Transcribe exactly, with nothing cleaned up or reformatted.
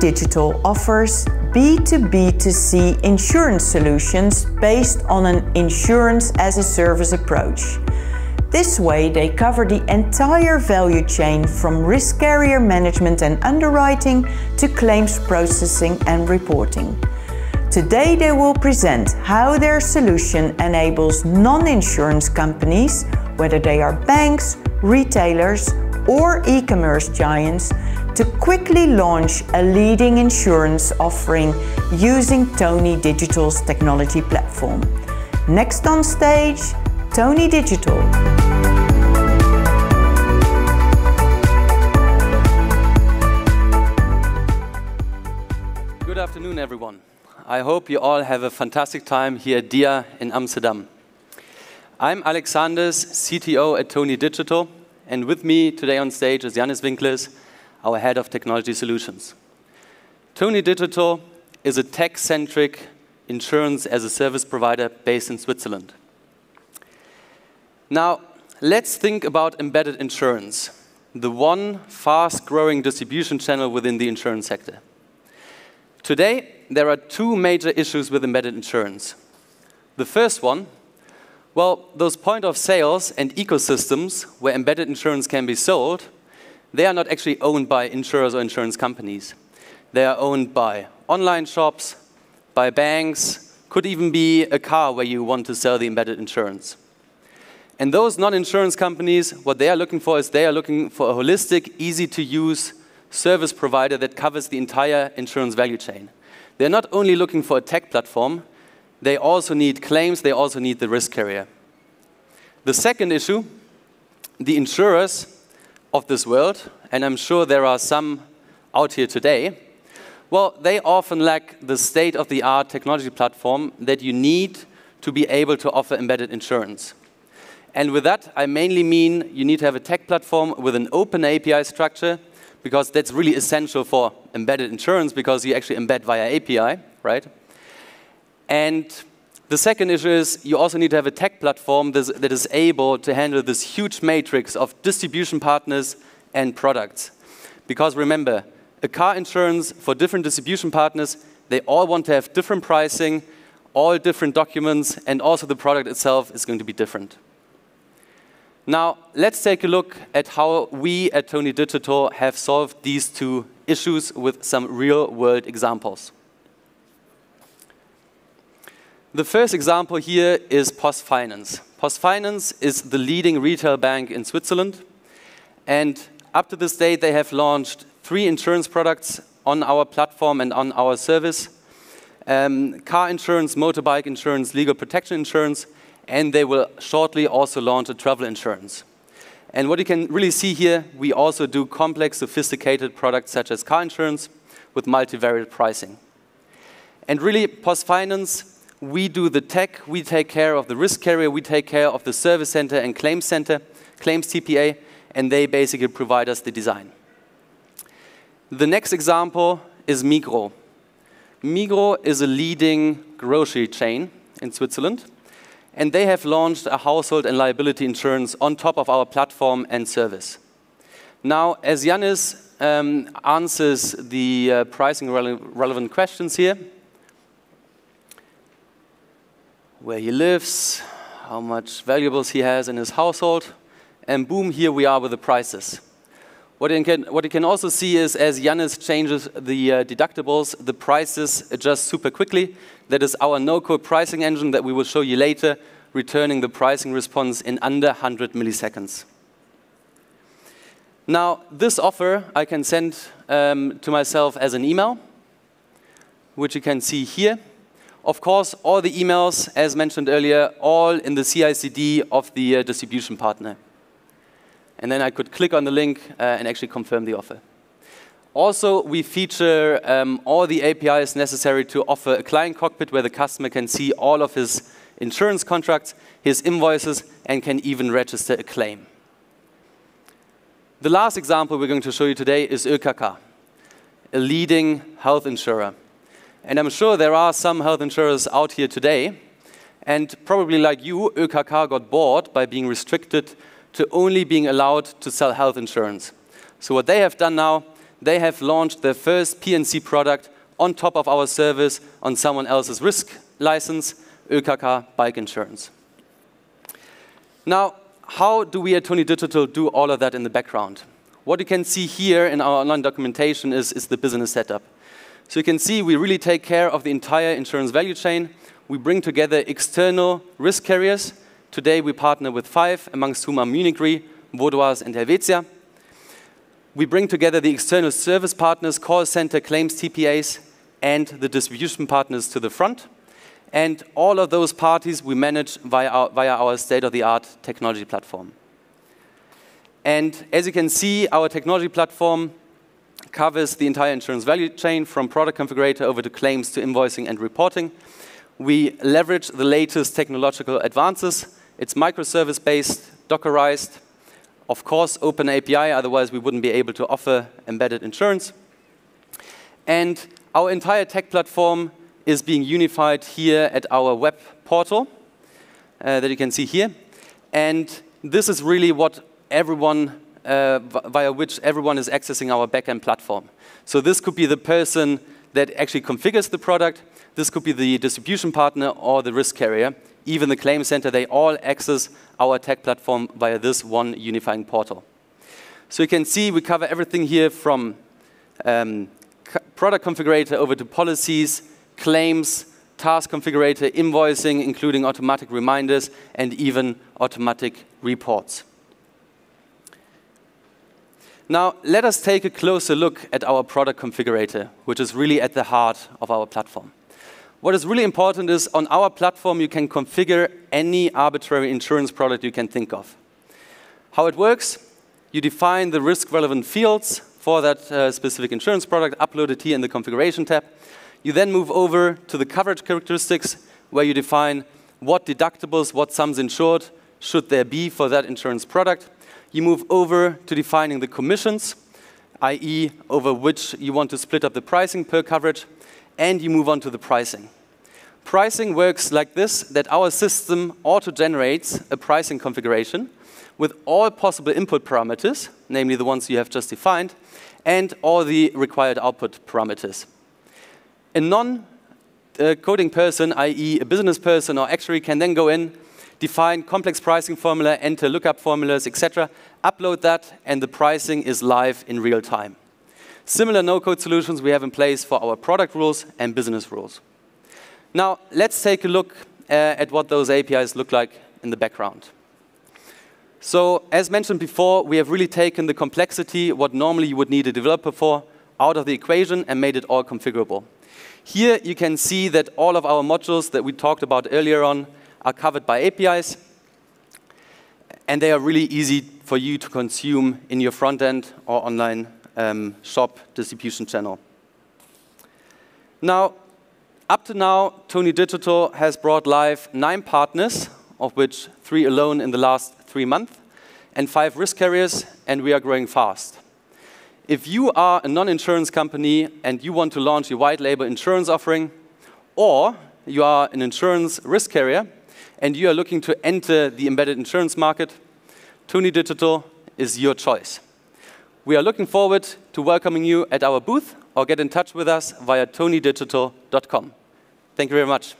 Toni Digital offers B two B two C insurance solutions based on an insurance-as-a-service approach. This way they cover the entire value chain from risk carrier management and underwriting to claims processing and reporting. Today they will present how their solution enables non-insurance companies, whether they are banks, retailers or e-commerce giants, to quickly launch a leading insurance offering using Toni Digital's technology platform. Next on stage, Toni Digital. Good afternoon, everyone. I hope you all have a fantastic time here at D I A in Amsterdam. I'm Alexander, C T O at Toni Digital, and with me today on stage is Janis Winkler, our head of technology solutions. Toni Digital is a tech-centric insurance as a service provider based in Switzerland. Now, let's think about embedded insurance, the one fast-growing distribution channel within the insurance sector. Today, there are two major issues with embedded insurance. The first one, well, those point of sales and ecosystems where embedded insurance can be sold, they are not actually owned by insurers or insurance companies. They are owned by online shops, by banks, could even be a car where you want to sell the embedded insurance. And those non-insurance companies, what they are looking for is they are looking for a holistic, easy-to-use service provider that covers the entire insurance value chain. They're not only looking for a tech platform, they also need claims, they also need the risk carrier. The second issue, the insurers of this world, and I'm sure there are some out here today, well, they often lack the state-of-the-art technology platform that you need to be able to offer embedded insurance. And with that, I mainly mean you need to have a tech platform with an open A P I structure, because that's really essential for embedded insurance, because you actually embed via A P I, right? And the second issue is you also need to have a tech platform that is able to handle this huge matrix of distribution partners and products. Because remember, a car insurance for different distribution partners, they all want to have different pricing, all different documents, and also the product itself is going to be different. Now, let's take a look at how we at Toni Digital have solved these two issues with some real-world examples. The first example here is PostFinance. PostFinance is the leading retail bank in Switzerland, and up to this date they have launched three insurance products on our platform and on our service. Um, car insurance, motorbike insurance, legal protection insurance, and they will shortly also launch a travel insurance. And what you can really see here, we also do complex, sophisticated products such as car insurance with multivariate pricing. And really, PostFinance, we do the tech, we take care of the risk carrier, we take care of the service center and claims center, claims T P A, and they basically provide us the design. The next example is Migros. Migros is a leading grocery chain in Switzerland, and they have launched a household and liability insurance on top of our platform and service. Now, as Janis um, answers the uh, pricing rele relevant questions here, where he lives, how much valuables he has in his household, and boom, here we are with the prices. What you can, what you can also see is, as Janis changes the uh, deductibles, the prices adjust super quickly. That is our no-code pricing engine that we will show you later, returning the pricing response in under one hundred milliseconds. Now, this offer I can send um, to myself as an email, which you can see here. Of course, all the emails, as mentioned earlier, all in the C I C D of the uh, distribution partner. And then I could click on the link uh, and actually confirm the offer. Also, we feature um, all the A P Is necessary to offer a client cockpit where the customer can see all of his insurance contracts, his invoices, and can even register a claim. The last example we're going to show you today is Ö K K, a leading health insurer. And I'm sure there are some health insurers out here today, and probably like you, Ö K K got bored by being restricted to only being allowed to sell health insurance. So what they have done now, they have launched their first P N C product on top of our service on someone else's risk license, Ö K K bike insurance. Now, how do we at Toni Digital do all of that in the background? What you can see here in our online documentation is, is the business setup. So you can see we really take care of the entire insurance value chain. We bring together external risk carriers. Today we partner with five, amongst whom are Munich Re, Vaudoise and Helvetia. We bring together the external service partners, call center, claims, T P As, and the distribution partners to the front. And all of those parties we manage via our, via our state-of-the-art technology platform. And as you can see, our technology platform covers the entire insurance value chain, from product configurator over to claims to invoicing and reporting. We leverage the latest technological advances. It's microservice-based, Dockerized, of course, open A P I, otherwise we wouldn't be able to offer embedded insurance. And our entire tech platform is being unified here at our web portal uh, that you can see here. And this is really what everyone, uh, via which everyone is accessing our backend platform. So this could be the person that actually configures the product, this could be the distribution partner or the risk carrier, even the claim center, they all access our tech platform via this one unifying portal. So you can see we cover everything here from um, product configurator over to policies, claims, task configurator, invoicing, including automatic reminders and even automatic reports. Now, let us take a closer look at our product configurator, which is really at the heart of our platform. What is really important is on our platform, you can configure any arbitrary insurance product you can think of. How it works, you define the risk-relevant fields for that uh, specific insurance product, uploaded here in the configuration tab. You then move over to the coverage characteristics, where you define what deductibles, what sums insured should there be for that insurance product. You move over to defining the commissions, that is over which you want to split up the pricing per coverage, and you move on to the pricing. Pricing works like this, that our system auto-generates a pricing configuration with all possible input parameters, namely the ones you have just defined, and all the required output parameters. A non-coding person, that is a business person or actuary, can then go in, define complex pricing formula, enter lookup formulas, et cetera, upload that, and the pricing is live in real time. Similar no-code solutions we have in place for our product rules and business rules. Now, let's take a look uh, at what those A P Is look like in the background. So, as mentioned before, we have really taken the complexity, what normally you would need a developer for, out of the equation and made it all configurable. Here, you can see that all of our modules that we talked about earlier on are covered by A P Is, and they are really easy for you to consume in your front end or online um, shop distribution channel. Now, up to now, Toni Digital has brought live nine partners, of which three alone in the last three months, and five risk carriers, and we are growing fast. If you are a non-insurance company and you want to launch a white label insurance offering, or you are an insurance risk carrier, and you are looking to enter the embedded insurance market, Toni Digital is your choice. We are looking forward to welcoming you at our booth, or get in touch with us via toni digital dot com. Thank you very much.